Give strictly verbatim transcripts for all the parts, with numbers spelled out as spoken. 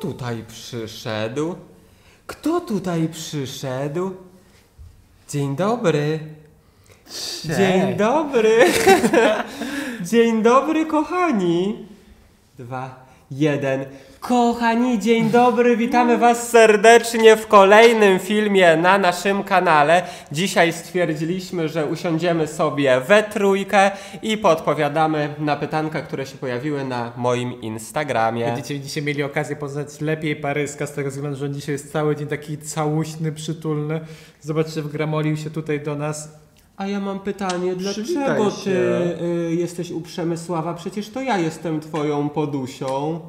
tutaj przyszedł? Kto tutaj przyszedł? Dzień dobry. Cześć. Dzień dobry. Dzień dobry, kochani. Dwa, jeden. Kochani, dzień dobry, witamy was serdecznie w kolejnym filmie na naszym kanale. Dzisiaj stwierdziliśmy, że usiądziemy sobie we trójkę i podpowiadamy na pytanka, które się pojawiły na moim Instagramie. Będziecie dzisiaj mieli okazję poznać lepiej Paryska, z tego względu, że on dzisiaj jest cały dzień taki całuśny, przytulny. Zobaczcie, wgramolił się tutaj do nas. A ja mam pytanie, dlaczego ty y, jesteś u Przemysława? Przecież to ja jestem twoją podusią.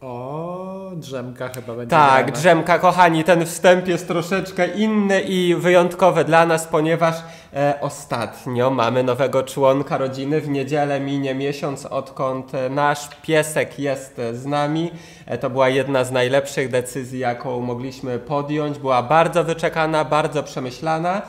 O, drzemka chyba będzie. Tak, dana. Drzemka, kochani, ten wstęp jest troszeczkę inny i wyjątkowy dla nas, ponieważ e, ostatnio mamy nowego członka rodziny. W niedzielę minie miesiąc, odkąd nasz piesek jest z nami. E, to była jedna z najlepszych decyzji, jaką mogliśmy podjąć. Była bardzo wyczekana, bardzo przemyślana.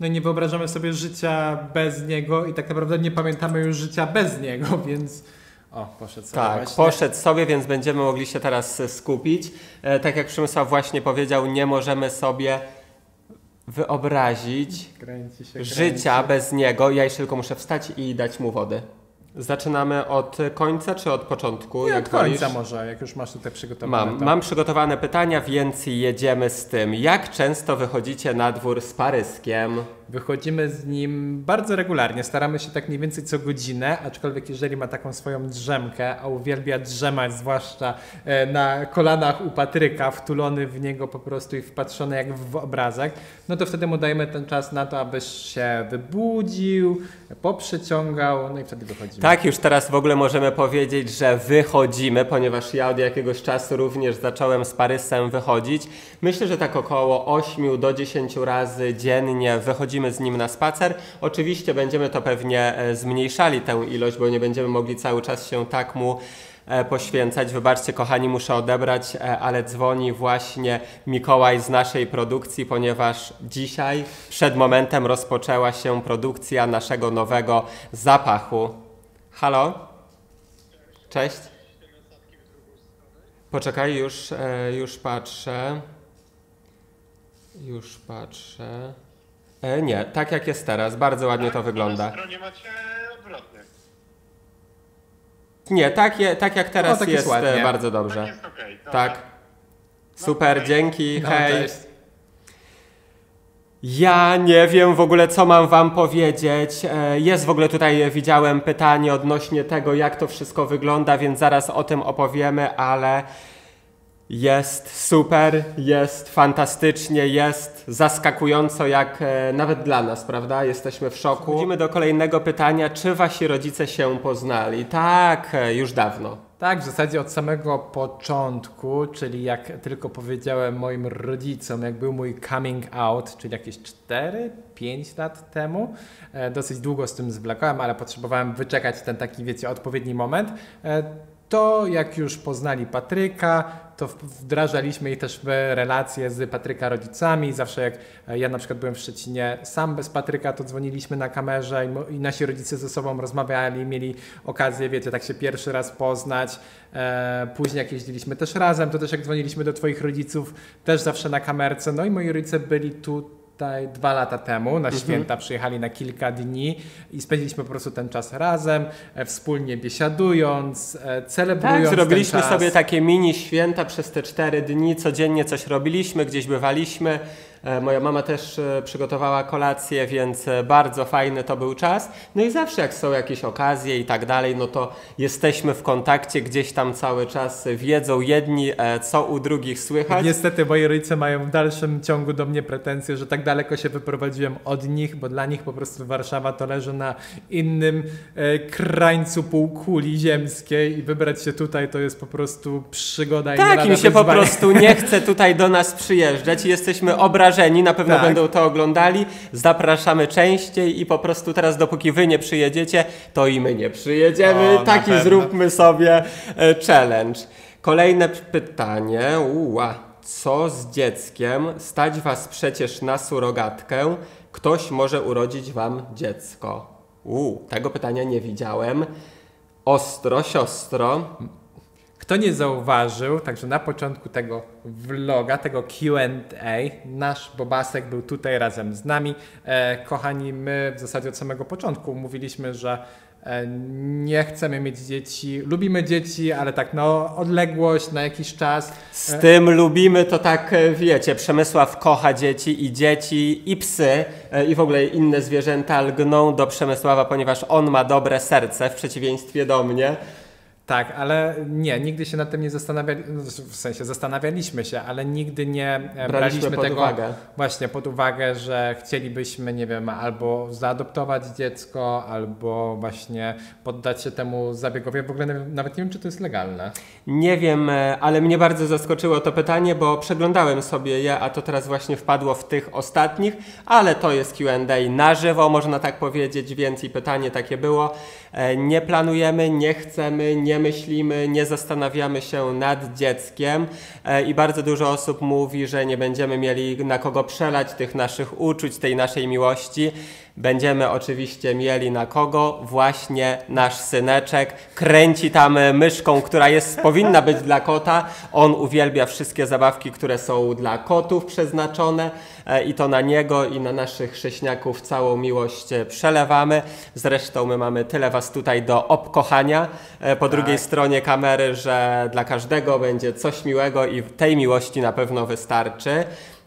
No i nie wyobrażamy sobie życia bez niego i tak naprawdę nie pamiętamy już życia bez niego, więc... O, poszedł sobie. Tak, właśnie. Poszedł sobie, więc będziemy mogli się teraz skupić. E, tak jak Przemysław właśnie powiedział, nie możemy sobie wyobrazić kręci się, życia kręci. bez niego. Ja jeszcze tylko muszę wstać i dać mu wody. Zaczynamy od końca czy od początku? Jak od końca może, jak już masz tutaj przygotowane. Mam, mam przygotowane pytania, więc jedziemy z tym. Jak często wychodzicie na dwór z Paryskiem? Wychodzimy z nim bardzo regularnie. Staramy się tak mniej więcej co godzinę, aczkolwiek jeżeli ma taką swoją drzemkę, a uwielbia drzemać, zwłaszcza na kolanach u Patryka, wtulony w niego po prostu i wpatrzony jak w obrazek, no to wtedy mu dajemy ten czas na to, aby się wybudził, poprzyciągał, no i wtedy wychodzimy. Tak, już teraz w ogóle możemy powiedzieć, że wychodzimy, ponieważ ja od jakiegoś czasu również zacząłem z Parysem wychodzić. Myślę, że tak około osiem do dziesięciu razy dziennie wychodzimy z nim na spacer. Oczywiście będziemy to pewnie zmniejszali tę ilość, bo nie będziemy mogli cały czas się tak mu poświęcać. Wybaczcie, kochani, muszę odebrać, ale dzwoni właśnie Mikołaj z naszej produkcji, ponieważ dzisiaj przed momentem rozpoczęła się produkcja naszego nowego zapachu. Halo? Cześć? Poczekaj, już, już patrzę. Już patrzę. Nie, tak jak jest teraz. Bardzo ładnie tak, to wygląda. Stronie macie odwrotny. Nie, tak, je, tak jak teraz no, tak jest, jest bardzo dobrze. Tak, jest okay, tak. Super, no, dzięki, no, hej. Cześć. Ja nie wiem w ogóle, co mam wam powiedzieć. Jest w ogóle tutaj, widziałem pytanie odnośnie tego, jak to wszystko wygląda, więc zaraz o tym opowiemy, ale... Jest super, jest fantastycznie, jest zaskakująco jak e, nawet dla nas, prawda? Jesteśmy w szoku. Przechodzimy do kolejnego pytania, czy wasi rodzice się poznali? Tak, e, już dawno. Tak, w zasadzie od samego początku, czyli jak tylko powiedziałem moim rodzicom, jak był mój coming out, czyli jakieś cztery, pięć lat temu. E, dosyć długo z tym zwlekałem, ale potrzebowałem wyczekać ten taki, wiecie, odpowiedni moment. E, To jak już poznali Patryka, to wdrażaliśmy ich też w relacje z Patryka rodzicami. Zawsze jak ja na przykład byłem w Szczecinie sam bez Patryka, to dzwoniliśmy na kamerze i, i nasi rodzice ze sobą rozmawiali, mieli okazję, wiecie, tak się pierwszy raz poznać. E, później jak jeździliśmy też razem, to też jak dzwoniliśmy do twoich rodziców, też zawsze na kamerce. No i moi rodzice byli tu. Dwa lata temu na święta przyjechali na kilka dni i spędziliśmy po prostu ten czas razem, wspólnie biesiadując, celebrując. Tak, zrobiliśmy ten czas. sobie takie mini święta przez te cztery dni, codziennie coś robiliśmy, gdzieś bywaliśmy. Moja mama też przygotowała kolację, więc bardzo fajny to był czas. No i zawsze jak są jakieś okazje i tak dalej, no to jesteśmy w kontakcie gdzieś tam cały czas, wiedzą jedni, co u drugich słychać. Niestety moi rodzice mają w dalszym ciągu do mnie pretensje, że tak daleko się wyprowadziłem od nich, bo dla nich po prostu Warszawa to leży na innym krańcu półkuli ziemskiej i wybrać się tutaj to jest po prostu przygoda. Tak, im się po prostu nie chce tutaj do nas przyjeżdżać i jesteśmy obrażeni. Na pewno tak. będą to oglądali. Zapraszamy częściej i po prostu teraz, dopóki wy nie przyjedziecie, to i my nie przyjedziemy. O, Taki zróbmy sobie challenge. Kolejne pytanie. Ua, co z dzieckiem? Stać was przecież na surogatkę. Ktoś może urodzić wam dziecko. U, tego pytania nie widziałem. Ostro, siostro. Kto nie zauważył, także na początku tego vloga, tego Q and A, nasz Bobasek był tutaj razem z nami. E, kochani, my w zasadzie od samego początku mówiliśmy, że e, nie chcemy mieć dzieci, lubimy dzieci, ale tak no odległość na jakiś czas. Z e... tym lubimy to tak, wiecie, Przemysław kocha dzieci i dzieci i psy e, i w ogóle inne zwierzęta lgną do Przemysława, ponieważ on ma dobre serce w przeciwieństwie do mnie. Tak, ale nie, nigdy się nad tym nie zastanawialiśmy, w sensie zastanawialiśmy się, ale nigdy nie braliśmy, braliśmy pod tego uwagę. Właśnie pod uwagę, że chcielibyśmy, nie wiem, albo zaadoptować dziecko, albo właśnie poddać się temu zabiegowi. W ogóle nawet nie wiem, czy to jest legalne. Nie wiem, ale mnie bardzo zaskoczyło to pytanie, bo przeglądałem sobie je, a to teraz właśnie wpadło w tych ostatnich, ale to jest Q and A na żywo, można tak powiedzieć, więc i pytanie takie było. Nie planujemy, nie chcemy, nie myślimy, nie zastanawiamy się nad dzieckiem i bardzo dużo osób mówi, że nie będziemy mieli na kogo przelać tych naszych uczuć, tej naszej miłości. Będziemy oczywiście mieli na kogo? Właśnie nasz syneczek. Kręci tam myszką, która jest, powinna być dla kota. On uwielbia wszystkie zabawki, które są dla kotów przeznaczone i to na niego i na naszych sześniaków całą miłość przelewamy. Zresztą my mamy tyle was tutaj do obkochania po drugiej stronie kamery, że dla każdego będzie coś miłego i tej miłości na pewno wystarczy.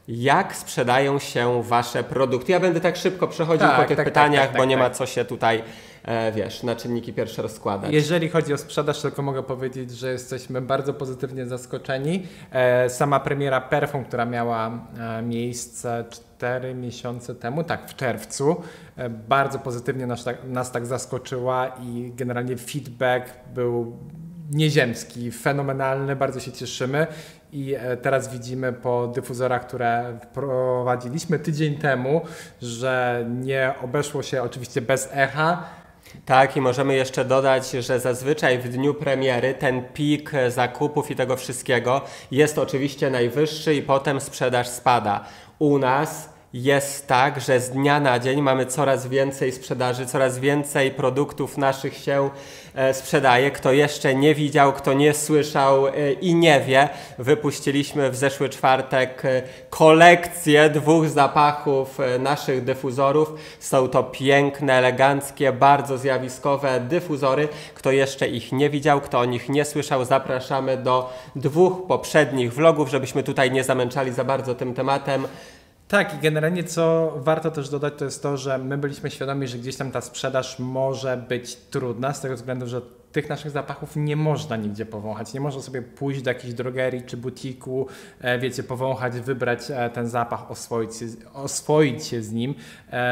Jak sprzedają się wasze produkty? Ja będę tak szybko przechodził tak, po tych tak, pytaniach, tak, tak, bo nie tak. ma co się tutaj, e, wiesz, na czynniki pierwsze rozkładać. Jeżeli chodzi o sprzedaż, tylko mogę powiedzieć, że jesteśmy bardzo pozytywnie zaskoczeni. E, sama premiera perfum, która miała e, miejsce cztery miesiące temu, tak w czerwcu, e, bardzo pozytywnie nas tak, nas tak zaskoczyła i generalnie feedback był nieziemski, fenomenalny, bardzo się cieszymy. I teraz widzimy po dyfuzorach, które prowadziliśmy tydzień temu, że nie obeszło się oczywiście bez echa. Tak, i możemy jeszcze dodać, że zazwyczaj w dniu premiery ten pik zakupów i tego wszystkiego jest oczywiście najwyższy i potem sprzedaż spada. U nas jest tak, że z dnia na dzień mamy coraz więcej sprzedaży, coraz więcej produktów naszych się e, sprzedaje. Kto jeszcze nie widział, kto nie słyszał e, i nie wie, wypuściliśmy w zeszły czwartek e, kolekcję dwóch zapachów e, naszych dyfuzorów. Są to piękne, eleganckie, bardzo zjawiskowe dyfuzory. Kto jeszcze ich nie widział, kto o nich nie słyszał, zapraszamy do dwóch poprzednich vlogów, żebyśmy tutaj nie zamęczali za bardzo tym tematem. Tak, i generalnie co warto też dodać, to jest to, że my byliśmy świadomi, że gdzieś tam ta sprzedaż może być trudna z tego względu, że tych naszych zapachów nie można nigdzie powąchać. Nie można sobie pójść do jakiejś drogerii czy butiku, wiecie, powąchać, wybrać ten zapach, oswoić się, oswoić się z nim.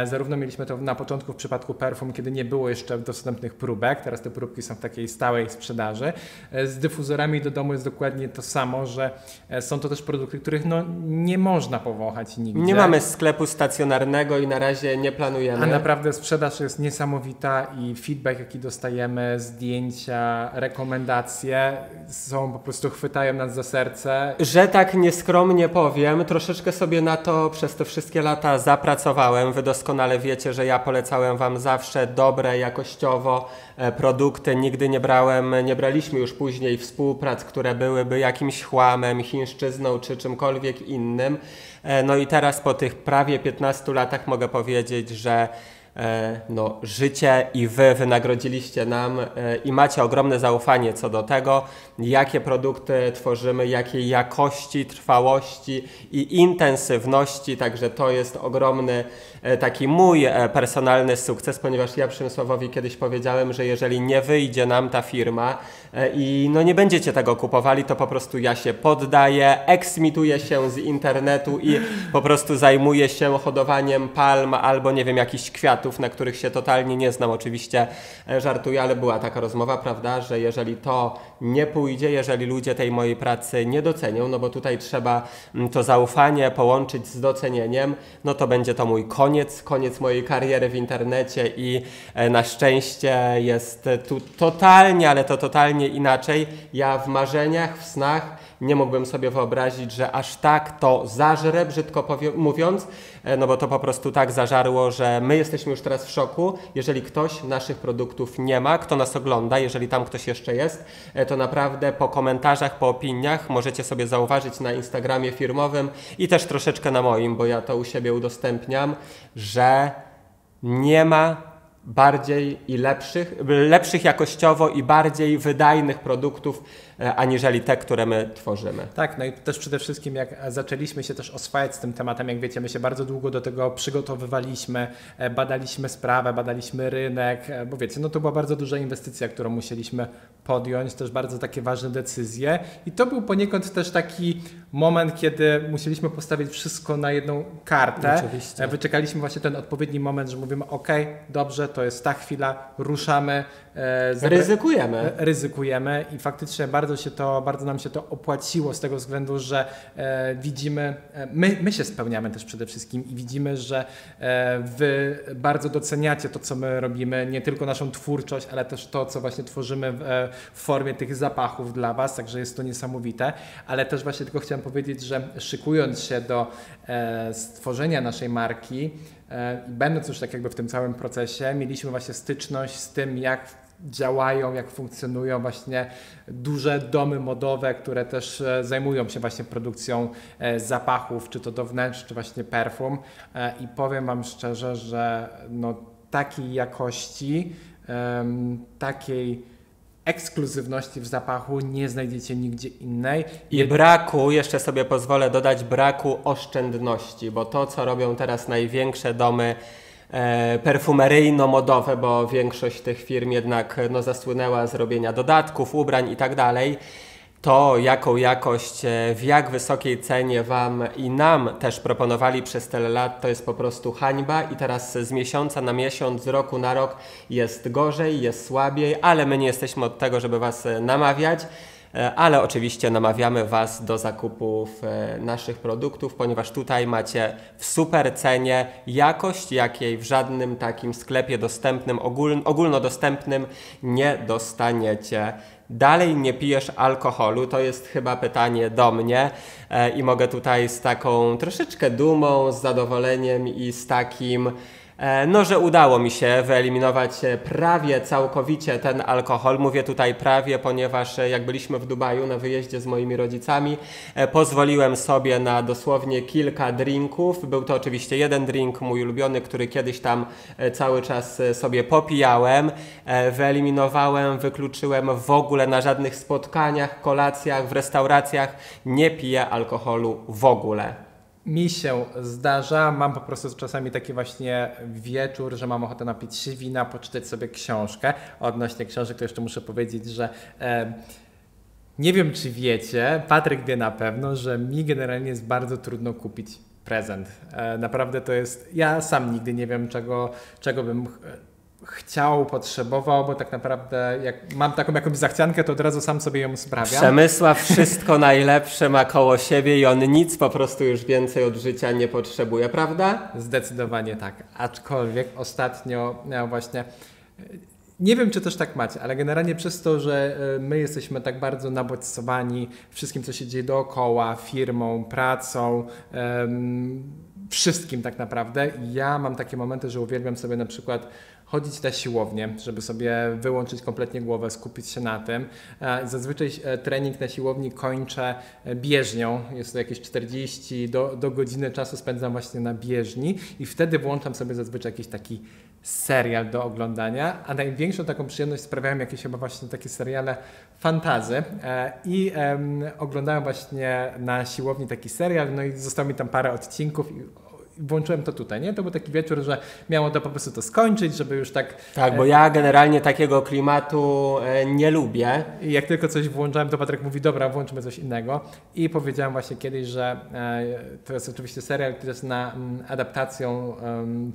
Zarówno mieliśmy to na początku w przypadku perfum, kiedy nie było jeszcze dostępnych próbek. Teraz te próbki są w takiej stałej sprzedaży. Z dyfuzorami do domu jest dokładnie to samo, że są to też produkty, których no, nie można powąchać nigdzie. Nie mamy sklepu stacjonarnego i na razie nie planujemy. A naprawdę sprzedaż jest niesamowita i feedback, jaki dostajemy, zdjęć, rekomendacje są po prostu, chwytają nas za serce. Że tak nieskromnie powiem, troszeczkę sobie na to przez te wszystkie lata zapracowałem. Wy doskonale wiecie, że ja polecałem wam zawsze dobre, jakościowo produkty. Nigdy nie brałem, nie braliśmy już później współprac, które byłyby jakimś chłamem, chińszczyzną czy czymkolwiek innym. No i teraz po tych prawie piętnastu latach mogę powiedzieć, że no, życie i wy wynagrodziliście nam i macie ogromne zaufanie co do tego, jakie produkty tworzymy, jakiej jakości, trwałości i intensywności, także to jest ogromny taki mój personalny sukces, ponieważ ja Przemysławowi kiedyś powiedziałem, że jeżeli nie wyjdzie nam ta firma i no nie będziecie tego kupowali, to po prostu ja się poddaję, eksmituję się z internetu i po prostu zajmuję się hodowaniem palm albo nie wiem, jakichś kwiatów, na których się totalnie nie znam. Oczywiście żartuję, ale była taka rozmowa, prawda, że jeżeli to nie pójdzie, jeżeli ludzie tej mojej pracy nie docenią, no bo tutaj trzeba to zaufanie połączyć z docenieniem, no to będzie to mój koniec, koniec mojej kariery w internecie i na szczęście jest tu totalnie, ale to totalnie inaczej. Ja w marzeniach, w snach nie mógłbym sobie wyobrazić, że aż tak to zażre, brzydko mówiąc, no bo to po prostu tak zażarło, że my jesteśmy już teraz w szoku. Jeżeli ktoś naszych produktów nie ma, kto nas ogląda, jeżeli tam ktoś jeszcze jest, to naprawdę po komentarzach, po opiniach możecie sobie zauważyć na Instagramie firmowym i też troszeczkę na moim, bo ja to u siebie udostępniam, że nie ma bardziej i lepszych, lepszych jakościowo i bardziej wydajnych produktów, aniżeli te, które my tworzymy. Tak, no i też przede wszystkim jak zaczęliśmy się też oswajać z tym tematem, jak wiecie, my się bardzo długo do tego przygotowywaliśmy, badaliśmy sprawę, badaliśmy rynek, bo wiecie, no to była bardzo duża inwestycja, którą musieliśmy podjąć, też bardzo takie ważne decyzje i to był poniekąd też taki moment, kiedy musieliśmy postawić wszystko na jedną kartę. Oczywiście. Wyczekaliśmy właśnie ten odpowiedni moment, że mówimy ok, dobrze, to jest ta chwila, ruszamy. Ryzykujemy. Ryzykujemy i faktycznie bardzo Bardzo, się to, bardzo nam się to opłaciło z tego względu, że e, widzimy, e, my, my się spełniamy też przede wszystkim i widzimy, że e, wy bardzo doceniacie to, co my robimy, nie tylko naszą twórczość, ale też to, co właśnie tworzymy w, w formie tych zapachów dla was, także jest to niesamowite, ale też właśnie tylko chciałem powiedzieć, że szykując się do e, stworzenia naszej marki, e, będąc już tak jakby w tym całym procesie, mieliśmy właśnie styczność z tym, jak działają, jak funkcjonują właśnie duże domy modowe, które też zajmują się właśnie produkcją zapachów, czy to do wnętrz, czy właśnie perfum. I powiem wam szczerze, że no, takiej jakości, takiej ekskluzywności w zapachu nie znajdziecie nigdzie innej. I braku, jeszcze sobie pozwolę dodać, braku oszczędności, bo to, co robią teraz największe domy perfumeryjno-modowe, bo większość tych firm jednak no, zasłynęła z robienia dodatków, ubrań i tak dalej, to jaką jakość, w jak wysokiej cenie wam i nam też proponowali przez tyle lat, to jest po prostu hańba i teraz z miesiąca na miesiąc, z roku na rok jest gorzej, jest słabiej, ale my nie jesteśmy od tego, żeby was namawiać. Ale oczywiście namawiamy was do zakupów naszych produktów, ponieważ tutaj macie w super cenie jakość, jakiej w żadnym takim sklepie dostępnym, ogól, ogólnodostępnym nie dostaniecie. Dalej nie pijesz alkoholu, to jest chyba pytanie do mnie i mogę tutaj z taką troszeczkę dumą, z zadowoleniem i z takim... No, że udało mi się wyeliminować prawie całkowicie ten alkohol. Mówię tutaj prawie, ponieważ jak byliśmy w Dubaju na wyjeździe z moimi rodzicami, pozwoliłem sobie na dosłownie kilka drinków. Był to oczywiście jeden drink, mój ulubiony, który kiedyś tam cały czas sobie popijałem. Wyeliminowałem, wykluczyłem w ogóle na żadnych spotkaniach, kolacjach, w restauracjach. Nie piję alkoholu w ogóle. Mi się zdarza, mam po prostu czasami taki właśnie wieczór, że mam ochotę napić się wina, poczytać sobie książkę. Odnośnie książek to jeszcze muszę powiedzieć, że e, nie wiem czy wiecie, Patryk wie na pewno, że mi generalnie jest bardzo trudno kupić prezent. E, naprawdę to jest, ja sam nigdy nie wiem czego, czego bym... chciał, potrzebował, bo tak naprawdę jak mam taką jakąś zachciankę, to od razu sam sobie ją sprawiam. Przemysław wszystko najlepsze ma koło siebie i on nic po prostu już więcej od życia nie potrzebuje, prawda? Zdecydowanie tak, aczkolwiek ostatnio no właśnie... Nie wiem, czy też tak macie, ale generalnie przez to, że my jesteśmy tak bardzo nabodźcowani wszystkim, co się dzieje dookoła, firmą, pracą, um, wszystkim tak naprawdę. Ja mam takie momenty, że uwielbiam sobie na przykład chodzić na siłownię, żeby sobie wyłączyć kompletnie głowę, skupić się na tym. Zazwyczaj trening na siłowni kończę bieżnią. Jest to jakieś czterdzieści do, do godziny czasu spędzam właśnie na bieżni i wtedy włączam sobie zazwyczaj jakiś taki serial do oglądania, a największą taką przyjemność sprawiają jakieś chyba właśnie takie seriale fantazy i um, oglądałem właśnie na siłowni taki serial, no i zostało mi tam parę odcinków i włączyłem to tutaj, nie? To był taki wieczór, że miało to po prostu to skończyć, żeby już tak... Tak, bo ja generalnie takiego klimatu nie lubię. I jak tylko coś włączałem, to Patryk mówi, dobra, włączmy coś innego. I powiedziałem właśnie kiedyś, że to jest oczywiście serial, który jest na adaptacją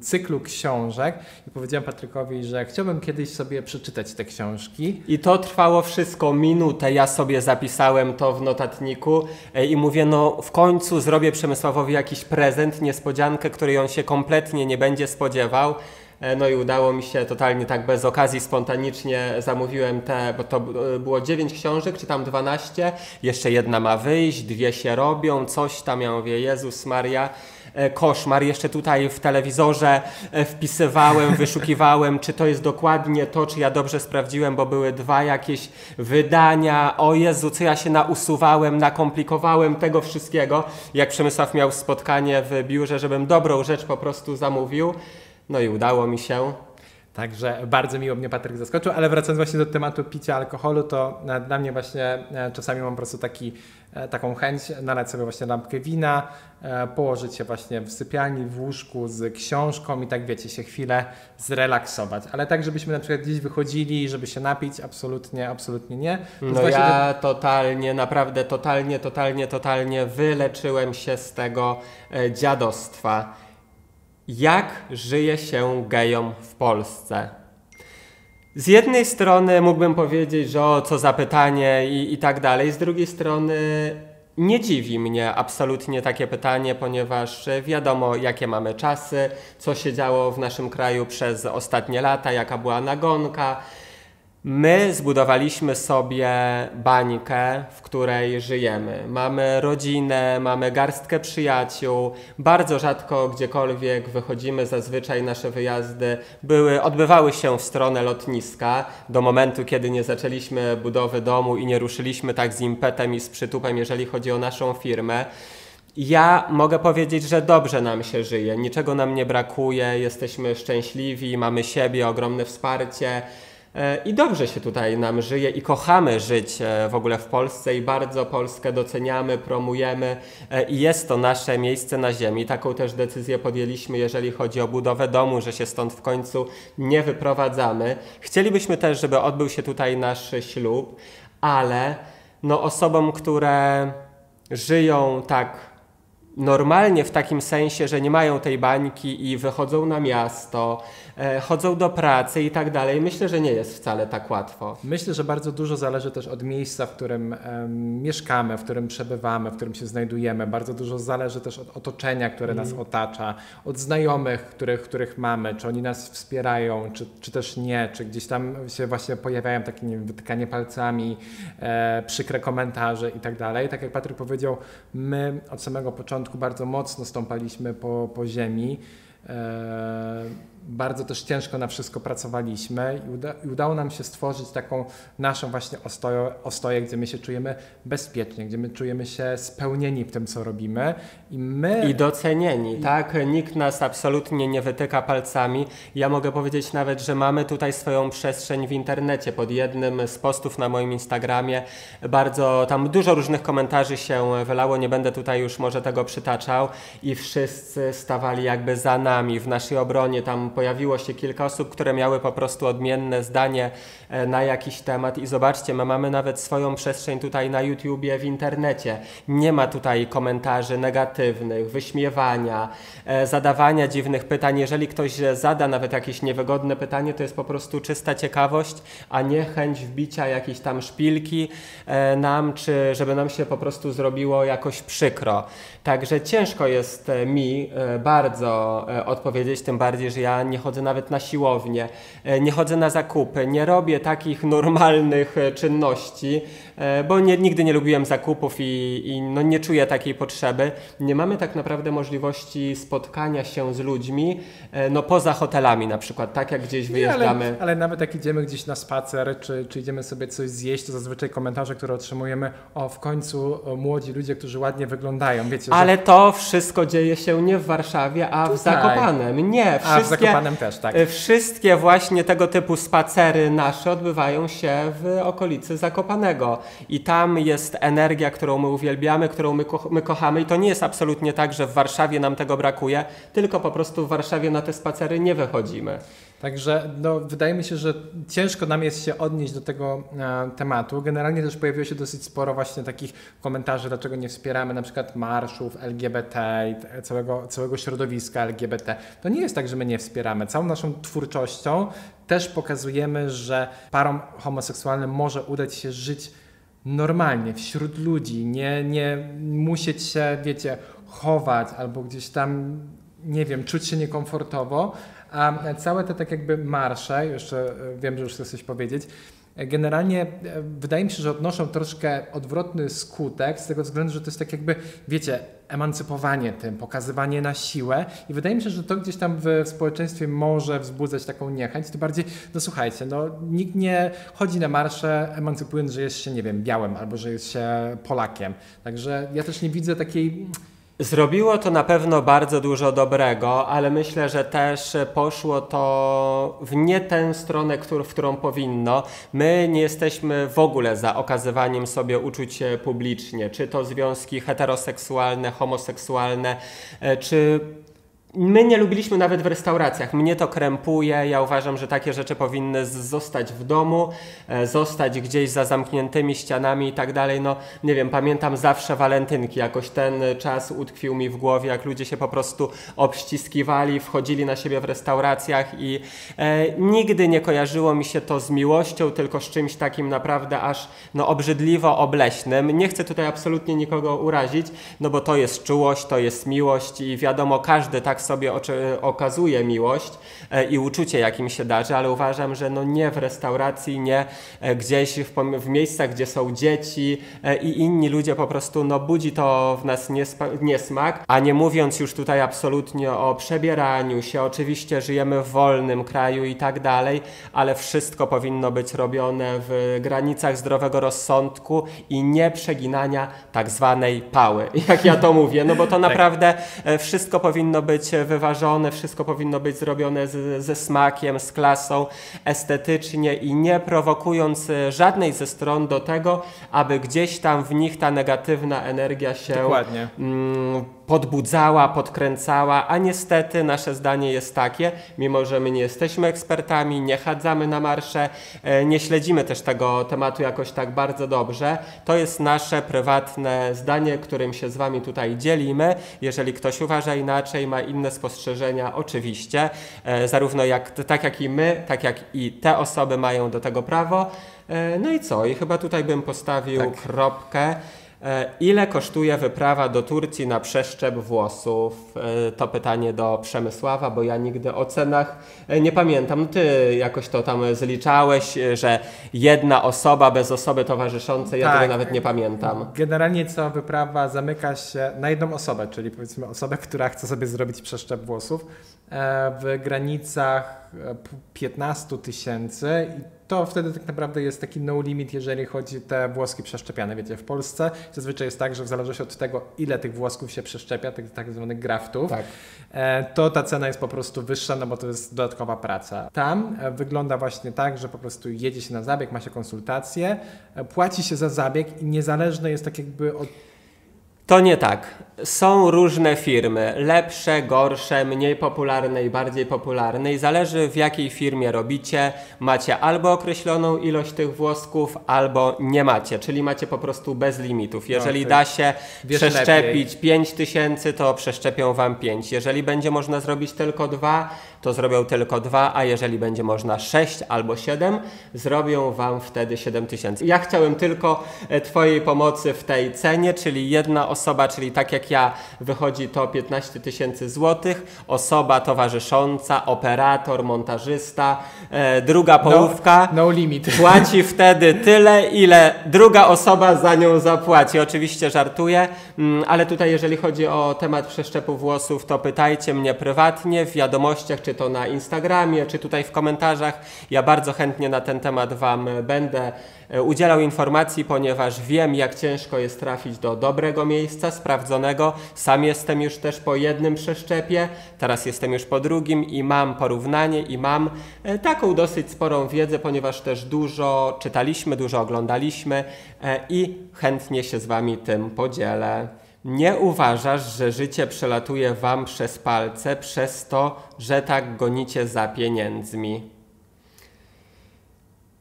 cyklu książek. I powiedziałem Patrykowi, że chciałbym kiedyś sobie przeczytać te książki. I to trwało wszystko minutę. Ja sobie zapisałem to w notatniku i mówię, no w końcu zrobię Przemysławowi jakiś prezent, niespodziankę, której on się kompletnie nie będzie spodziewał. No i udało mi się totalnie tak bez okazji, spontanicznie zamówiłem te, bo to było dziewięć książek, czy tam dwanaście, jeszcze jedna ma wyjść, dwie się robią, coś tam, ja mówię, Jezus Maria. koszmar. Jeszcze tutaj w telewizorze wpisywałem, wyszukiwałem, czy to jest dokładnie to, czy ja dobrze sprawdziłem, bo były dwa jakieś wydania. O Jezu, co ja się nausuwałem, nakomplikowałem tego wszystkiego. Jak Przemysław miał spotkanie w biurze, żebym dobrą rzecz po prostu zamówił. No i udało mi się. Także bardzo miło mnie Patryk zaskoczył, ale wracając właśnie do tematu picia alkoholu, to dla mnie właśnie czasami mam po prostu taki, taką chęć nalać sobie właśnie lampkę wina, położyć się właśnie w sypialni, w łóżku z książką i tak wiecie, się chwilę zrelaksować. Ale tak, żebyśmy na przykład gdzieś wychodzili, żeby się napić, absolutnie, absolutnie nie. No właśnie ja to... totalnie, naprawdę totalnie, totalnie, totalnie wyleczyłem się z tego dziadostwa. Jak żyje się gejom w Polsce? Z jednej strony mógłbym powiedzieć, że o, co za pytanie i, i tak dalej. Z drugiej strony nie dziwi mnie absolutnie takie pytanie, ponieważ wiadomo, jakie mamy czasy, co się działo w naszym kraju przez ostatnie lata, jaka była nagonka. My zbudowaliśmy sobie bańkę, w której żyjemy. Mamy rodzinę, mamy garstkę przyjaciół. Bardzo rzadko gdziekolwiek wychodzimy, zazwyczaj nasze wyjazdy były, odbywały się w stronę lotniska. Do momentu, kiedy nie zaczęliśmy budowy domu i nie ruszyliśmy tak z impetem i z przytupem, jeżeli chodzi o naszą firmę. Ja mogę powiedzieć, że dobrze nam się żyje, niczego nam nie brakuje, jesteśmy szczęśliwi, mamy siebie, ogromne wsparcie. I dobrze się tutaj nam żyje i kochamy żyć w ogóle w Polsce i bardzo Polskę doceniamy, promujemy i jest to nasze miejsce na ziemi. Taką też decyzję podjęliśmy, jeżeli chodzi o budowę domu, że się stąd w końcu nie wyprowadzamy. Chcielibyśmy też, żeby odbył się tutaj nasz ślub, ale no osobom, które żyją tak normalnie w takim sensie, że nie mają tej bańki i wychodzą na miasto, e, chodzą do pracy i tak dalej. Myślę, że nie jest wcale tak łatwo. Myślę, że bardzo dużo zależy też od miejsca, w którym e, mieszkamy, w którym przebywamy, w którym się znajdujemy. Bardzo dużo zależy też od otoczenia, które mm. nas otacza, od znajomych, których, których mamy, czy oni nas wspierają, czy, czy też nie, czy gdzieś tam się właśnie pojawiają takie, nie wiem, wytykanie palcami, e, przykre komentarze i tak dalej. Tak jak Patryk powiedział, my od samego początku bardzo mocno stąpaliśmy po, po ziemi, e, bardzo też ciężko na wszystko pracowaliśmy i, uda, i udało nam się stworzyć taką naszą właśnie ostoję, ostoję, gdzie my się czujemy bezpiecznie, gdzie my czujemy się spełnieni w tym, co robimy. I, my... I docenieni, I... tak? Nikt nas absolutnie nie wytyka palcami. Ja mogę powiedzieć nawet, że mamy tutaj swoją przestrzeń w internecie. Pod jednym z postów na moim Instagramie bardzo tam dużo różnych komentarzy się wylało, nie będę tutaj już może tego przytaczał i wszyscy stawali jakby za nami, w naszej obronie. Tam pojawiło się kilka osób, które miały po prostu odmienne zdanie na jakiś temat i zobaczcie, my mamy nawet swoją przestrzeń tutaj na YouTubie, w internecie. Nie ma tutaj komentarzy negatywnych, wyśmiewania, zadawania dziwnych pytań. Jeżeli ktoś zada nawet jakieś niewygodne pytanie, to jest po prostu czysta ciekawość, a nie chęć wbicia jakiejś tam szpilki nam, czy żeby nam się po prostu zrobiło jakoś przykro. Także ciężko jest mi bardzo odpowiedzieć, tym bardziej, że ja Ja nie chodzę nawet na siłownię, nie chodzę na zakupy, nie robię takich normalnych czynności, bo nie, nigdy nie lubiłem zakupów i, i no nie czuję takiej potrzeby. Nie mamy tak naprawdę możliwości spotkania się z ludźmi, no poza hotelami na przykład, tak jak gdzieś wyjeżdżamy. Nie, ale, ale nawet jak idziemy gdzieś na spacer, czy, czy idziemy sobie coś zjeść, to zazwyczaj komentarze, które otrzymujemy, o w końcu młodzi ludzie, którzy ładnie wyglądają. Wiecie, ale że... to wszystko dzieje się nie w Warszawie, a tutaj. W Zakopanem. Nie, wszystko. Zakopanem też, tak. Wszystkie właśnie tego typu spacery nasze odbywają się w okolicy Zakopanego i tam jest energia, którą my uwielbiamy, którą my, ko my kochamy i to nie jest absolutnie tak, że w Warszawie nam tego brakuje, tylko po prostu w Warszawie na te spacery nie wychodzimy. Także no, wydaje mi się, że ciężko nam jest się odnieść do tego e, tematu. Generalnie też pojawiło się dosyć sporo właśnie takich komentarzy, dlaczego nie wspieramy na przykład marszów L G B T i całego, całego środowiska L G B T. To nie jest tak, że my nie wspieramy. Całą naszą twórczością też pokazujemy, że parom homoseksualnym może udać się żyć normalnie, wśród ludzi, nie, nie musieć się, wiecie, chować albo gdzieś tam, nie wiem, czuć się niekomfortowo. A całe te tak jakby marsze, jeszcze wiem, że już chcesz coś powiedzieć, generalnie wydaje mi się, że odnoszą troszkę odwrotny skutek z tego względu, że to jest tak jakby, wiecie, emancypowanie tym, pokazywanie na siłę i wydaje mi się, że to gdzieś tam w społeczeństwie może wzbudzać taką niechęć, tym bardziej, no słuchajcie, no nikt nie chodzi na marsze emancypując, że jest się, nie wiem, białym albo że jest się Polakiem, także ja też nie widzę takiej... Zrobiło to na pewno bardzo dużo dobrego, ale myślę, że też poszło to w nie tę stronę, w którą powinno. My nie jesteśmy w ogóle za okazywaniem sobie uczuć publicznie, czy to związki heteroseksualne, homoseksualne, czy... My nie lubiliśmy nawet w restauracjach. Mnie to krępuje. Ja uważam, że takie rzeczy powinny zostać w domu, zostać gdzieś za zamkniętymi ścianami i tak dalej. No, nie wiem, pamiętam zawsze walentynki. Jakoś ten czas utkwił mi w głowie, jak ludzie się po prostu obściskiwali, wchodzili na siebie w restauracjach i e, nigdy nie kojarzyło mi się to z miłością, tylko z czymś takim naprawdę aż no, obrzydliwo obleśnym. Nie chcę tutaj absolutnie nikogo urazić, no bo to jest czułość, to jest miłość i wiadomo, każdy tak sobie okazuje miłość i uczucie, jakim się darzy, ale uważam, że no nie w restauracji, nie gdzieś w, w miejscach, gdzie są dzieci i inni ludzie po prostu, no budzi to w nas niesmak, a nie mówiąc już tutaj absolutnie o przebieraniu się, oczywiście żyjemy w wolnym kraju i tak dalej, ale wszystko powinno być robione w granicach zdrowego rozsądku i nie przeginania tak zwanej pały, jak ja to mówię, no bo to naprawdę wszystko powinno być wyważone, wszystko powinno być zrobione z, ze smakiem, z klasą, estetycznie i nie prowokując żadnej ze stron do tego, aby gdzieś tam w nich ta negatywna energia się Dokładnie. Mm, podbudzała, podkręcała, a niestety nasze zdanie jest takie, mimo że my nie jesteśmy ekspertami, nie chadzamy na marsze, nie śledzimy też tego tematu jakoś tak bardzo dobrze. To jest nasze prywatne zdanie, którym się z wami tutaj dzielimy. Jeżeli ktoś uważa inaczej, ma inne spostrzeżenia, oczywiście, zarówno jak, tak jak i my, tak jak i te osoby mają do tego prawo. No i co? I chyba tutaj bym postawił tak. kropkę. Ile kosztuje wyprawa do Turcji na przeszczep włosów? To pytanie do Przemysława, bo ja nigdy o cenach nie pamiętam. Ty jakoś to tam zliczałeś, że jedna osoba bez osoby towarzyszącej, ja tak. tego nawet nie pamiętam. Generalnie cała wyprawa zamyka się na jedną osobę, czyli powiedzmy osobę, która chce sobie zrobić przeszczep włosów w granicach piętnastu tysięcy. To wtedy tak naprawdę jest taki no limit, jeżeli chodzi o te włoski przeszczepiane. Wiecie, w Polsce zazwyczaj jest tak, że w zależności od tego, ile tych włosków się przeszczepia, tych tak zwanych graftów, tak. to ta cena jest po prostu wyższa, no bo to jest dodatkowa praca. Tam wygląda właśnie tak, że po prostu jedzie się na zabieg, ma się konsultacje, płaci się za zabieg i niezależne jest tak jakby od... To nie tak. Są różne firmy, lepsze, gorsze, mniej popularne i bardziej popularne i zależy w jakiej firmie robicie, macie albo określoną ilość tych włosków, albo nie macie, czyli macie po prostu bez limitów. Jeżeli no, da się przeszczepić pięć tysięcy, to przeszczepią wam pięć. Jeżeli będzie można zrobić tylko dwa, to zrobią tylko dwa, a jeżeli będzie można sześć albo siedem, zrobią wam wtedy siedem tysięcy. Ja chciałem tylko twojej pomocy w tej cenie, czyli jedna osoba, czyli tak jak ja, wychodzi to piętnaście tysięcy złotych, osoba towarzysząca, operator, montażysta, e, druga połówka no, no limit. Płaci wtedy tyle, ile druga osoba za nią zapłaci. Oczywiście żartuję, mm, ale tutaj jeżeli chodzi o temat przeszczepu włosów, to pytajcie mnie prywatnie w wiadomościach, czy to na Instagramie, czy tutaj w komentarzach. Ja bardzo chętnie na ten temat wam będę udzielał informacji, ponieważ wiem, jak ciężko jest trafić do dobrego miejsca, sprawdzonego. Sam jestem już też po jednym przeszczepie, teraz jestem już po drugim i mam porównanie i mam taką dosyć sporą wiedzę, ponieważ też dużo czytaliśmy, dużo oglądaliśmy i chętnie się z wami tym podzielę. Nie uważasz, że życie przelatuje wam przez palce, przez to, że tak gonicie za pieniędzmi?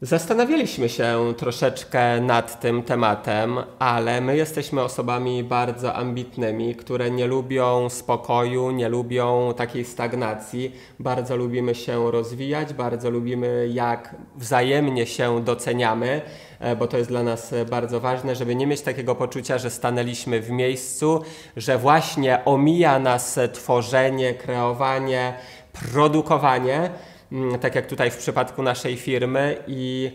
Zastanawialiśmy się troszeczkę nad tym tematem, ale my jesteśmy osobami bardzo ambitnymi, które nie lubią spokoju, nie lubią takiej stagnacji. Bardzo lubimy się rozwijać, bardzo lubimy, jak wzajemnie się doceniamy, bo to jest dla nas bardzo ważne, żeby nie mieć takiego poczucia, że stanęliśmy w miejscu, że właśnie omija nas tworzenie, kreowanie, produkowanie, tak jak tutaj w przypadku naszej firmy i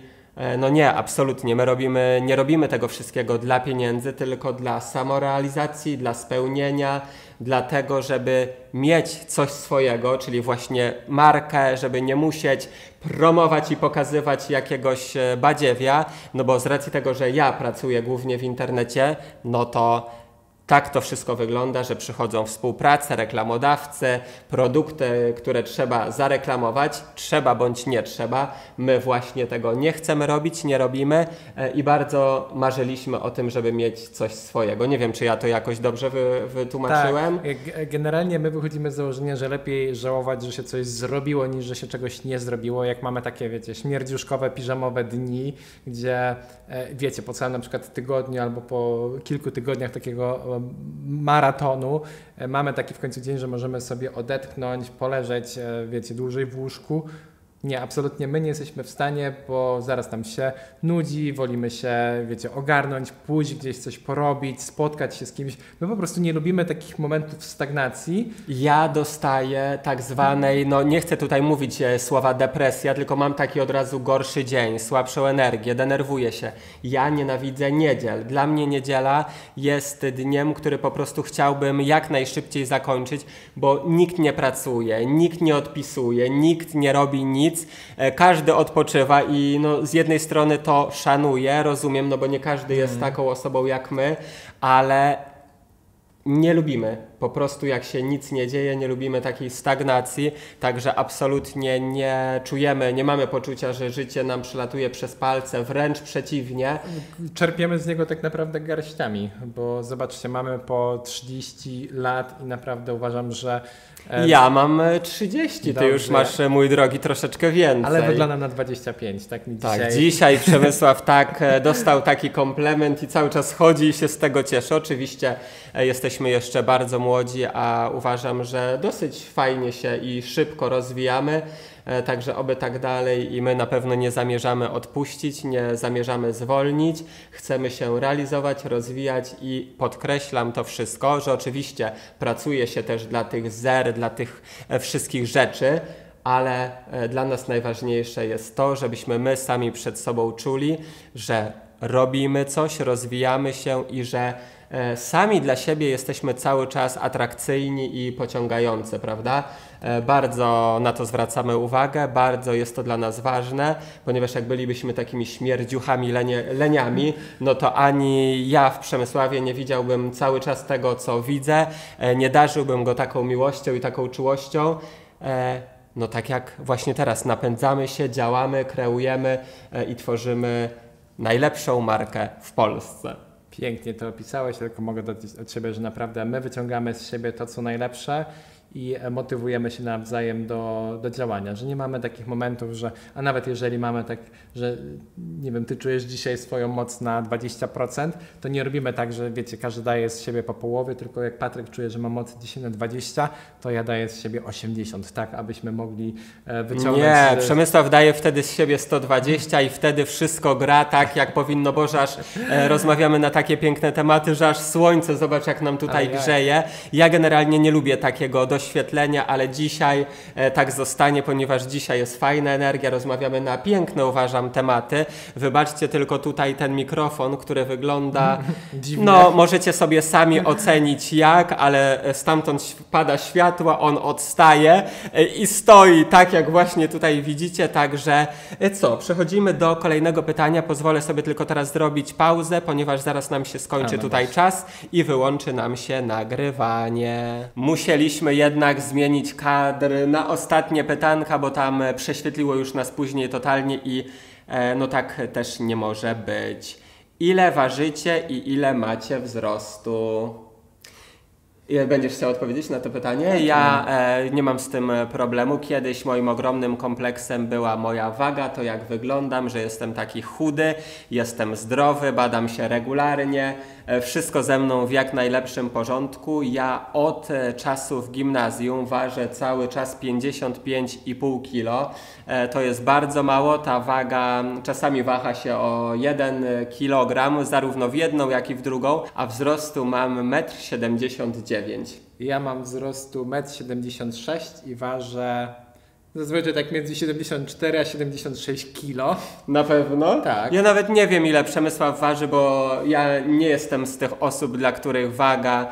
No nie, absolutnie. My robimy, nie robimy tego wszystkiego dla pieniędzy, tylko dla samorealizacji, dla spełnienia, dla tego, żeby mieć coś swojego, czyli właśnie markę, żeby nie musieć promować i pokazywać jakiegoś badziewia, no bo z racji tego, że ja pracuję głównie w internecie, no to tak to wszystko wygląda, że przychodzą współprace, reklamodawcy, produkty, które trzeba zareklamować, trzeba bądź nie trzeba. My właśnie tego nie chcemy robić, nie robimy i bardzo marzyliśmy o tym, żeby mieć coś swojego. Nie wiem, czy ja to jakoś dobrze wy, wytłumaczyłem. Tak. Generalnie my wychodzimy z założenia, że lepiej żałować, że się coś zrobiło, niż że się czegoś nie zrobiło. Jak mamy takie, wiecie, śmierdziuszkowe, piżamowe dni, gdzie, wiecie, po całym na przykład tygodniu albo po kilku tygodniach takiego maratonu mamy taki w końcu dzień, że możemy sobie odetchnąć, poleżeć, wiecie, dłużej w łóżku. Nie, absolutnie my nie jesteśmy w stanie, bo zaraz nam się nudzi, wolimy się, wiecie, ogarnąć, pójść gdzieś coś porobić, spotkać się z kimś. My po prostu nie lubimy takich momentów stagnacji. Ja dostaję tak zwanej, no nie chcę tutaj mówić słowa depresja, tylko mam taki od razu gorszy dzień, słabszą energię, denerwuję się. Ja nienawidzę niedziel. Dla mnie niedziela jest dniem, który po prostu chciałbym jak najszybciej zakończyć, bo nikt nie pracuje, nikt nie odpisuje, nikt nie robi nic. Każdy odpoczywa i no, z jednej strony to szanuję, rozumiem, no bo nie każdy jest hmm. taką osobą jak my, ale nie lubimy po prostu, jak się nic nie dzieje, nie lubimy takiej stagnacji, także absolutnie nie czujemy, nie mamy poczucia, że życie nam przelatuje przez palce, wręcz przeciwnie. Czerpiemy z niego tak naprawdę garściami, bo zobaczcie, mamy po trzydzieści lat i naprawdę uważam, że... Ja mam trzydzieści, dobrze. Ty już masz, mój drogi, troszeczkę więcej. Ale wyglądam na dwadzieścia pięć, tak mi dzisiaj... Tak, dzisiaj Przemysław tak dostał taki komplement i cały czas chodzi i się z tego cieszy. Oczywiście jesteśmy jeszcze bardzo młodzi, a uważam, że dosyć fajnie się i szybko rozwijamy, także oby tak dalej i my na pewno nie zamierzamy odpuścić, nie zamierzamy zwolnić, chcemy się realizować, rozwijać i podkreślam to wszystko, że oczywiście pracuje się też dla tych zer, dla tych wszystkich rzeczy, ale dla nas najważniejsze jest to, żebyśmy my sami przed sobą czuli, że robimy coś, rozwijamy się i że sami dla siebie jesteśmy cały czas atrakcyjni i pociągający, prawda? Bardzo na to zwracamy uwagę, bardzo jest to dla nas ważne, ponieważ jak bylibyśmy takimi śmierdziuchami, lenie, leniami, no to ani ja w Przemysławie nie widziałbym cały czas tego, co widzę, nie darzyłbym go taką miłością i taką czułością. No tak jak właśnie teraz napędzamy się, działamy, kreujemy i tworzymy najlepszą markę w Polsce. Pięknie to opisałeś, tylko mogę dodać od siebie, że naprawdę my wyciągamy z siebie to, co najlepsze i motywujemy się nawzajem do, do działania, że nie mamy takich momentów, że, a nawet jeżeli mamy tak, że nie wiem, ty czujesz dzisiaj swoją moc na dwadzieścia procent, to nie robimy tak, że wiecie, każdy daje z siebie po połowie, tylko jak Patryk czuje, że ma moc dzisiaj na dwadzieścia, to ja daję z siebie osiemdziesiąt, tak, abyśmy mogli wyciągnąć... Nie, Przemysław daje wtedy z siebie sto dwadzieścia i wtedy wszystko gra tak, jak powinno, Boże, aż rozmawiamy na takie piękne tematy, że aż słońce, zobacz, jak nam tutaj Ajaj. grzeje. Ja generalnie nie lubię takiego do oświetlenia, ale dzisiaj e, tak zostanie, ponieważ dzisiaj jest fajna energia, rozmawiamy na piękne, uważam, tematy. Wybaczcie tylko tutaj ten mikrofon, który wygląda... Dziwnie. No, możecie sobie sami ocenić jak, ale stamtąd pada światło, on odstaje e, i stoi, tak jak właśnie tutaj widzicie, także e, co? Przechodzimy do kolejnego pytania. Pozwolę sobie tylko teraz zrobić pauzę, ponieważ zaraz nam się skończy A, no tutaj właśnie. czas i wyłączy nam się nagrywanie. Musieliśmy je jednak zmienić kadr na ostatnie pytanka, bo tam prześwietliło już nas później totalnie i e, no tak też nie może być. Ile ważycie i ile macie wzrostu? Będziesz chciał odpowiedzieć na to pytanie? Ja e, nie mam z tym problemu. Kiedyś moim ogromnym kompleksem była moja waga, to jak wyglądam, że jestem taki chudy, jestem zdrowy, badam się regularnie, e, wszystko ze mną w jak najlepszym porządku. Ja od czasów gimnazjum ważę cały czas pięćdziesiąt pięć i pół kilo. E, to jest bardzo mało, ta waga czasami waha się o jeden kilogram, zarówno w jedną, jak i w drugą, a wzrostu mam metr siedemdziesiąt dziewięć. Ja mam wzrostu metr siedemdziesiąt sześć i ważę Zazwyczaj tak między siedemdziesiąt cztery a siedemdziesiąt sześć kilo. Na pewno? Tak. Ja nawet nie wiem, ile Przemysław waży, bo ja nie jestem z tych osób, dla których waga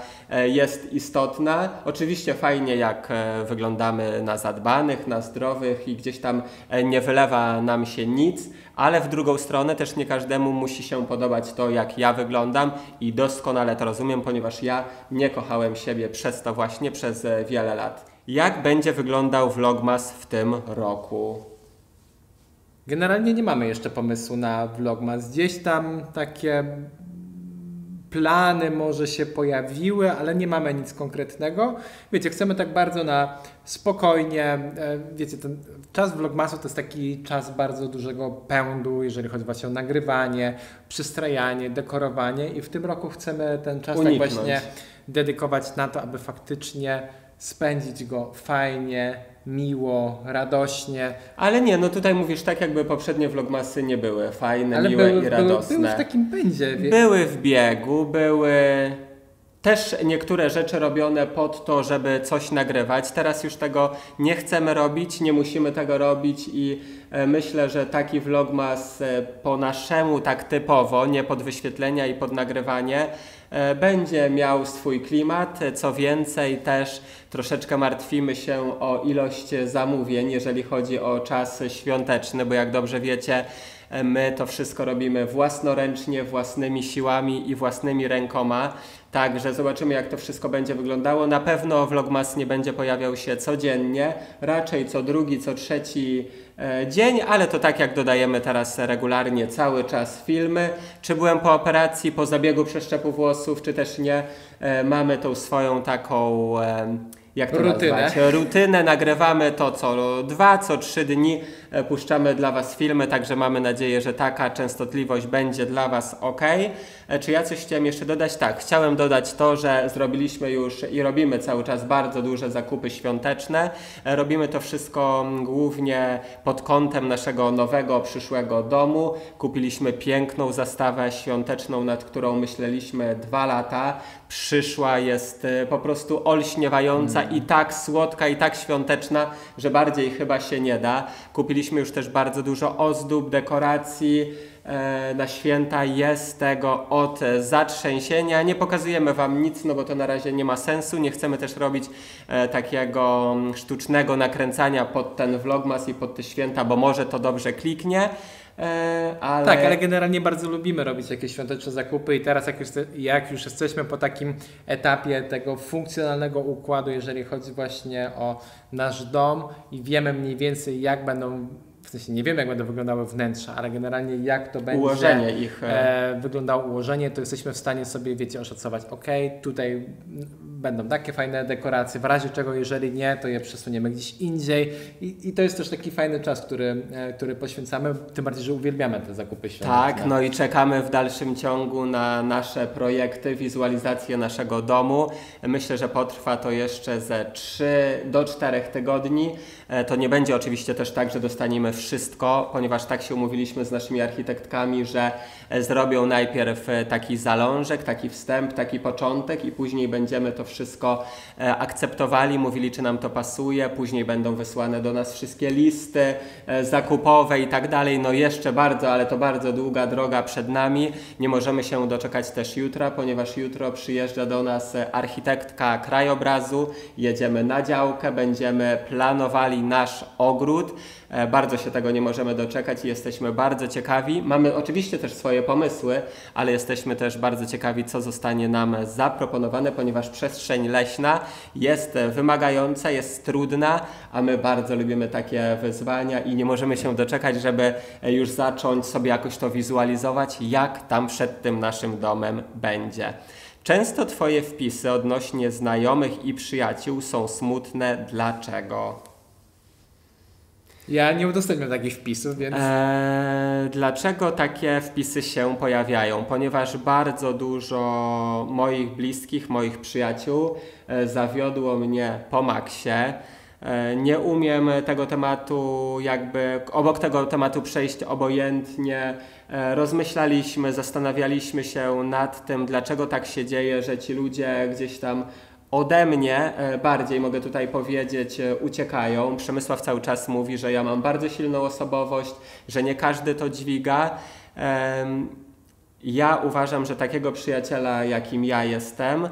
jest istotna. Oczywiście fajnie, jak wyglądamy na zadbanych, na zdrowych i gdzieś tam nie wylewa nam się nic, ale w drugą stronę też nie każdemu musi się podobać to, jak ja wyglądam, i doskonale to rozumiem, ponieważ ja nie kochałem siebie przez to właśnie przez wiele lat. Jak będzie wyglądał Vlogmas w tym roku? Generalnie nie mamy jeszcze pomysłu na Vlogmas. Gdzieś tam takie plany może się pojawiły, ale nie mamy nic konkretnego. Wiecie, chcemy tak bardzo na spokojnie. Wiecie, ten czas Vlogmasu to jest taki czas bardzo dużego pędu, jeżeli chodzi właśnie o nagrywanie, przystrajanie, dekorowanie, i w tym roku chcemy ten czas uniknąć. Tak właśnie dedykować na to, aby faktycznie spędzić go fajnie, miło, radośnie. Ale nie, no tutaj mówisz tak, jakby poprzednie vlogmasy nie były fajne, ale miłe były, i radosne. Były, były w takim pędzie. Były w biegu, były też niektóre rzeczy robione pod to, żeby coś nagrywać. Teraz już tego nie chcemy robić, nie musimy tego robić i myślę, że taki vlogmas po naszemu, tak typowo, nie pod wyświetlenia i pod nagrywanie, będzie miał swój klimat. Co więcej, też troszeczkę martwimy się o ilość zamówień, jeżeli chodzi o czas świąteczny, bo jak dobrze wiecie, my to wszystko robimy własnoręcznie, własnymi siłami i własnymi rękoma. Także zobaczymy, jak to wszystko będzie wyglądało. Na pewno Vlogmas nie będzie pojawiał się codziennie, raczej co drugi, co trzeci e, dzień, ale to tak jak dodajemy teraz regularnie cały czas filmy. Czy byłem po operacji, po zabiegu przeszczepu włosów, czy też nie, e, mamy tą swoją taką... E, Jak to Rutynę. Nazwać? Rutynę, nagrywamy to co dwa, co trzy dni, puszczamy dla Was filmy, także mamy nadzieję, że taka częstotliwość będzie dla Was ok. Czy ja coś chciałem jeszcze dodać? Tak, chciałem dodać to, że zrobiliśmy już i robimy cały czas bardzo duże zakupy świąteczne. Robimy to wszystko głównie pod kątem naszego nowego, przyszłego domu. Kupiliśmy piękną zastawę świąteczną, nad którą myśleliśmy dwa lata. Przyszła jest po prostu olśniewająca mm. i tak słodka, i tak świąteczna, że bardziej chyba się nie da. Kupiliśmy już też bardzo dużo ozdób, dekoracji. Na święta jest tego od zatrzęsienia. Nie pokazujemy Wam nic, no bo to na razie nie ma sensu. Nie chcemy też robić e, takiego sztucznego nakręcania pod ten vlogmas i pod te święta, bo może to dobrze kliknie. E, ale... Tak, ale generalnie bardzo lubimy robić jakieś świąteczne zakupy i teraz jak już, jak już jesteśmy po takim etapie tego funkcjonalnego układu, jeżeli chodzi właśnie o nasz dom i wiemy mniej więcej, jak będą... W sensie nie wiem, jak będą wyglądały wnętrza, ale generalnie jak to będzie ułożenie ich. E, wyglądało ułożenie, to jesteśmy w stanie sobie, wiecie, oszacować, ok, tutaj będą takie fajne dekoracje, w razie czego, jeżeli nie, to je przesuniemy gdzieś indziej. I, i to jest też taki fajny czas, który, e, który poświęcamy, tym bardziej, że uwielbiamy te zakupy świąteczne. Tak, no i czekamy w dalszym ciągu na nasze projekty, wizualizację naszego domu. Myślę, że potrwa to jeszcze ze trzech do czterech tygodni. E, to nie będzie oczywiście też tak, że dostaniemy wszystko, ponieważ tak się umówiliśmy z naszymi architektkami, że zrobią najpierw taki zalążek, taki wstęp, taki początek i później będziemy to wszystko akceptowali, mówili, czy nam to pasuje, później będą wysłane do nas wszystkie listy zakupowe i tak dalej. No jeszcze bardzo, ale to bardzo długa droga przed nami. Nie możemy się doczekać też jutra, ponieważ jutro przyjeżdża do nas architektka krajobrazu, jedziemy na działkę, będziemy planowali nasz ogród. Bardzo się tego nie możemy doczekać i jesteśmy bardzo ciekawi. Mamy oczywiście też swoje pomysły, ale jesteśmy też bardzo ciekawi, co zostanie nam zaproponowane, ponieważ przestrzeń leśna jest wymagająca, jest trudna, a my bardzo lubimy takie wyzwania i nie możemy się doczekać, żeby już zacząć sobie jakoś to wizualizować, jak tam przed tym naszym domem będzie. Często Twoje wpisy odnośnie znajomych i przyjaciół są smutne. Dlaczego? Ja nie udostępniam takich wpisów, więc... Eee, dlaczego takie wpisy się pojawiają? Ponieważ bardzo dużo moich bliskich, moich przyjaciół e, zawiodło mnie po Maxie. E, nie umiem tego tematu jakby, obok tego tematu przejść obojętnie. E, rozmyślaliśmy, zastanawialiśmy się nad tym, dlaczego tak się dzieje, że ci ludzie gdzieś tam ode mnie bardziej, mogę tutaj powiedzieć, uciekają. Przemysław cały czas mówi, że ja mam bardzo silną osobowość, że nie każdy to dźwiga. Ja uważam, że takiego przyjaciela, jakim ja jestem,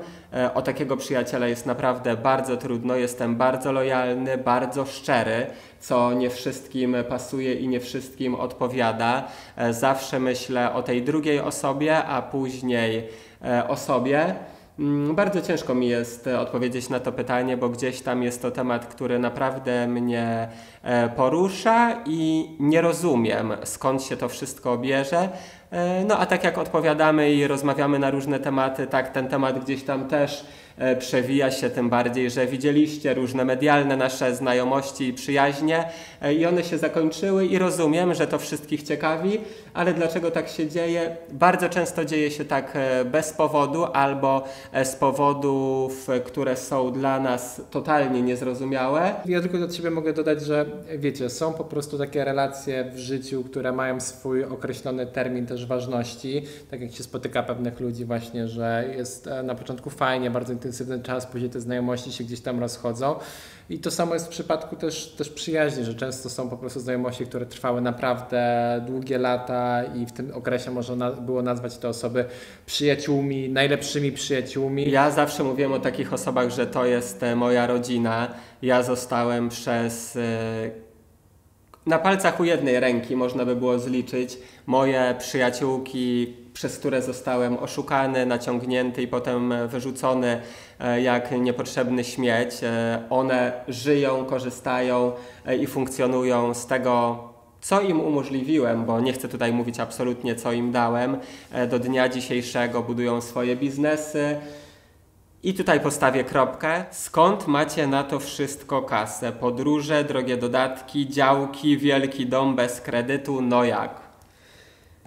o takiego przyjaciela jest naprawdę bardzo trudno. Jestem bardzo lojalny, bardzo szczery, co nie wszystkim pasuje i nie wszystkim odpowiada. Zawsze myślę o tej drugiej osobie, a później o sobie. Bardzo ciężko mi jest odpowiedzieć na to pytanie, bo gdzieś tam jest to temat, który naprawdę mnie porusza i nie rozumiem, skąd się to wszystko bierze. No a tak jak odpowiadamy i rozmawiamy na różne tematy, tak ten temat gdzieś tam też przewija się, tym bardziej, że widzieliście różne medialne nasze znajomości i przyjaźnie i one się zakończyły i rozumiem, że to wszystkich ciekawi, ale dlaczego tak się dzieje? Bardzo często dzieje się tak bez powodu albo z powodów, które są dla nas totalnie niezrozumiałe. Ja tylko do siebie mogę dodać, że wiecie, są po prostu takie relacje w życiu, które mają swój określony termin też ważności, tak jak się spotyka pewnych ludzi właśnie, że jest na początku fajnie, bardzo intensywny czas, później te znajomości się gdzieś tam rozchodzą i to samo jest w przypadku też, też przyjaźni, że często są po prostu znajomości, które trwały naprawdę długie lata i w tym okresie można na, było nazwać te osoby przyjaciółmi, najlepszymi przyjaciółmi. Ja zawsze mówiłem o takich osobach, że to jest moja rodzina. Ja zostałem przez... Yy... Na palcach u jednej ręki można by było zliczyć moje przyjaciółki, przez które zostałem oszukany, naciągnięty i potem wyrzucony jak niepotrzebny śmieć. One żyją, korzystają i funkcjonują z tego, co im umożliwiłem, bo nie chcę tutaj mówić absolutnie, co im dałem. Do dnia dzisiejszego budują swoje biznesy. I tutaj postawię kropkę. Skąd macie na to wszystko kasę? Podróże, drogie dodatki, działki, wielki dom bez kredytu, no jak?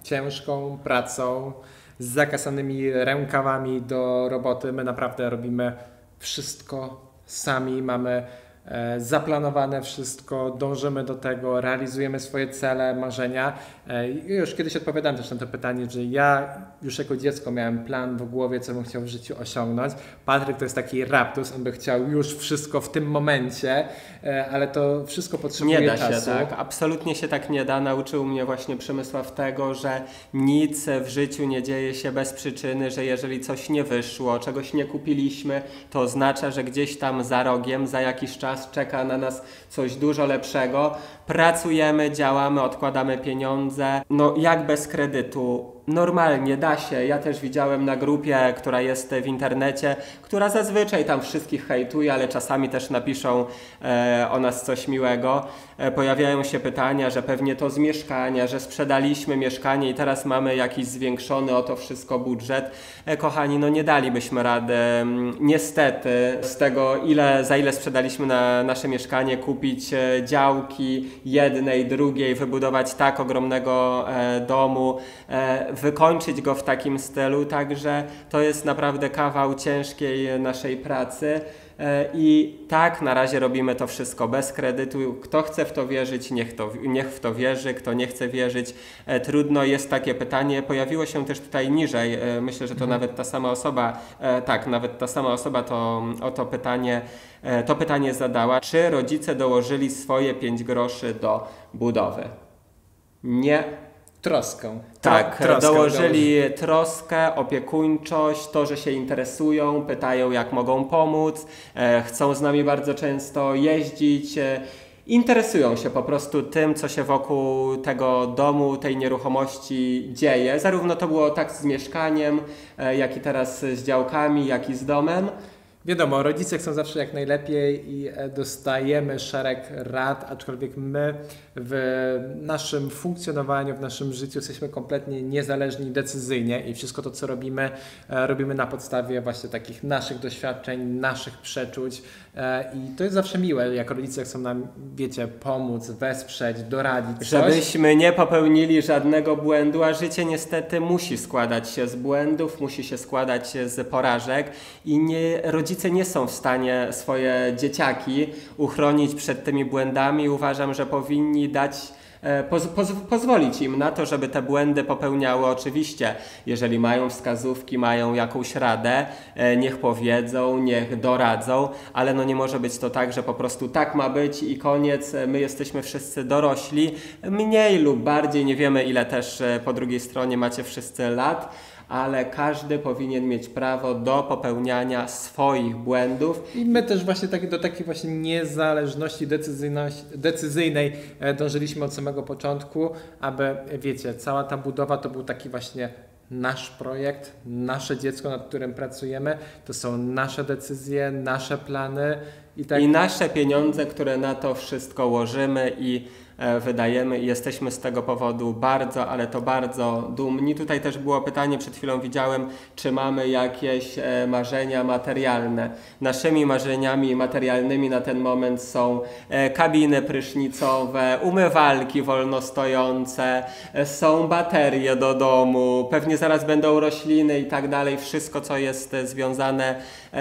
Ciężką pracą, z zakasanymi rękawami do roboty. My naprawdę robimy wszystko sami, mamy e, zaplanowane wszystko, dążymy do tego, realizujemy swoje cele, marzenia. E, już kiedyś odpowiadałem też na to pytanie, że ja już jako dziecko miałem plan w głowie, co bym chciał w życiu osiągnąć. Patryk to jest taki raptus, on by chciał już wszystko w tym momencie, e, ale to wszystko potrzebuje czasu. Nie da się czasu. Tak, absolutnie się tak nie da. Nauczył mnie właśnie Przemysław tego, że nic w życiu nie dzieje się bez przyczyny, że jeżeli coś nie wyszło, czegoś nie kupiliśmy, to oznacza, że gdzieś tam za rogiem, za jakiś czas czeka na nas coś dużo lepszego. Pracujemy, działamy, odkładamy pieniądze. No jak bez kredytu? Normalnie da się. Ja też widziałem na grupie, która jest w internecie, która zazwyczaj tam wszystkich hejtuje, ale czasami też napiszą e, o nas coś miłego. E, pojawiają się pytania, że pewnie to z mieszkania, że sprzedaliśmy mieszkanie i teraz mamy jakiś zwiększony o to wszystko budżet. E, kochani, no nie dalibyśmy rady. Niestety z tego, ile, za ile sprzedaliśmy na nasze mieszkanie, kupić działki jednej, drugiej, wybudować tak ogromnego e, domu, e, wykończyć go w takim stylu, także to jest naprawdę kawał ciężkiej naszej pracy i tak na razie robimy to wszystko bez kredytu. Kto chce w to wierzyć, niech, to, niech w to wierzy, kto nie chce wierzyć, trudno. Jest takie pytanie, pojawiło się też tutaj niżej, myślę, że to mhm. nawet ta sama osoba, tak, nawet ta sama osoba to, o to pytanie, to pytanie zadała, czy rodzice dołożyli swoje pięć groszy do budowy? Nie. Troską. Tak, troskę dołożyli, dołożyli troskę, opiekuńczość, to, że się interesują, pytają jak mogą pomóc, e, chcą z nami bardzo często jeździć, e, interesują się po prostu tym, co się wokół tego domu, tej nieruchomości dzieje. Zarówno to było tak z mieszkaniem, e, jak i teraz z działkami, jak i z domem. Wiadomo, rodzice chcą zawsze jak najlepiej i dostajemy szereg rad, aczkolwiek my w naszym funkcjonowaniu, w naszym życiu jesteśmy kompletnie niezależni decyzyjnie i wszystko to, co robimy, robimy na podstawie właśnie takich naszych doświadczeń, naszych przeczuć i to jest zawsze miłe, jak rodzice chcą nam, wiecie, pomóc, wesprzeć, doradzić. Żebyśmy nie popełnili żadnego błędu, a życie niestety musi składać się z błędów, musi się składać z porażek i nie rodzice Rodzice nie są w stanie swoje dzieciaki uchronić przed tymi błędami. Uważam, że powinni dać poz, poz, pozwolić im na to, żeby te błędy popełniały. Oczywiście, jeżeli mają wskazówki, mają jakąś radę, niech powiedzą, niech doradzą, ale no nie może być to tak, że po prostu tak ma być i koniec, my jesteśmy wszyscy dorośli, mniej lub bardziej, nie wiemy ile też po drugiej stronie macie wszyscy lat, ale każdy powinien mieć prawo do popełniania swoich błędów. I my też właśnie tak, do takiej właśnie niezależności decyzyjnej dążyliśmy od samego początku, aby, wiecie, cała ta budowa to był taki właśnie nasz projekt, nasze dziecko, nad którym pracujemy, to są nasze decyzje, nasze plany i tak. I nasze pieniądze, które na to wszystko łożymy i wydajemy, i jesteśmy z tego powodu bardzo, ale to bardzo dumni. Tutaj też było pytanie, przed chwilą widziałem, czy mamy jakieś marzenia materialne. Naszymi marzeniami materialnymi na ten moment są kabiny prysznicowe, umywalki wolnostojące, są baterie do domu, pewnie zaraz będą rośliny i tak dalej, wszystko co jest związane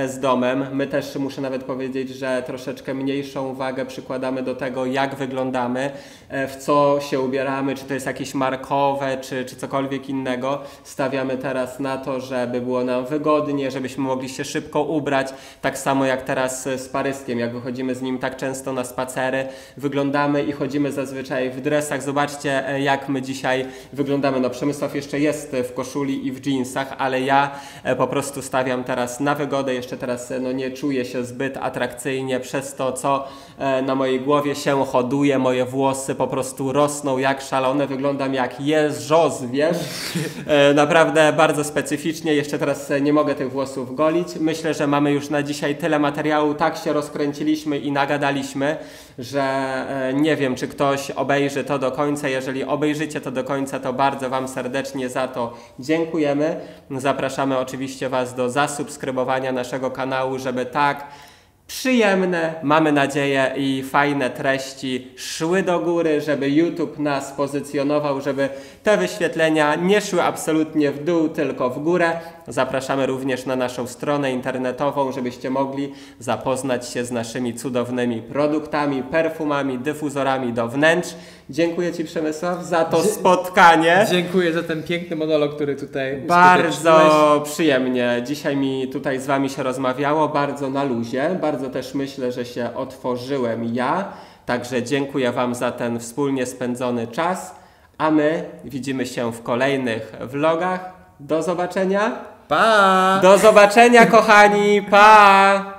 z domem. My też, muszę nawet powiedzieć, że troszeczkę mniejszą wagę przykładamy do tego, jak wyglądamy, w co się ubieramy, czy to jest jakieś markowe, czy, czy cokolwiek innego. Stawiamy teraz na to, żeby było nam wygodnie, żebyśmy mogli się szybko ubrać, tak samo jak teraz z Paryskiem, jak wychodzimy z nim tak często na spacery, wyglądamy i chodzimy zazwyczaj w dresach. Zobaczcie, jak my dzisiaj wyglądamy. No Przemysław jeszcze jest w koszuli i w dżinsach, ale ja po prostu stawiam teraz na wygodę, jeszcze teraz no, nie czuję się zbyt atrakcyjnie przez to, co na mojej głowie się hoduje, moje włosy Włosy po prostu rosną jak szalone, wyglądam jak jeżoz, wiesz? Naprawdę bardzo specyficznie, jeszcze teraz nie mogę tych włosów golić. Myślę, że mamy już na dzisiaj tyle materiału, tak się rozkręciliśmy i nagadaliśmy, że nie wiem, czy ktoś obejrzy to do końca. Jeżeli obejrzycie to do końca, to bardzo Wam serdecznie za to dziękujemy. Zapraszamy oczywiście Was do zasubskrybowania naszego kanału, żeby tak przyjemne, mamy nadzieję, i fajne treści szły do góry, żeby YouTube nas pozycjonował, żeby te wyświetlenia nie szły absolutnie w dół, tylko w górę. Zapraszamy również na naszą stronę internetową, żebyście mogli zapoznać się z naszymi cudownymi produktami, perfumami, dyfuzorami do wnętrz. Dziękuję Ci, Przemysław, za to spotkanie. Dziękuję za ten piękny monolog, który tutaj bardzo przyjemnie. Dzisiaj mi tutaj z Wami się rozmawiało, bardzo na luzie, bardzo też myślę, że się otworzyłem ja. Także dziękuję Wam za ten wspólnie spędzony czas, a my widzimy się w kolejnych vlogach. Do zobaczenia. Pa! Do zobaczenia, kochani. Pa!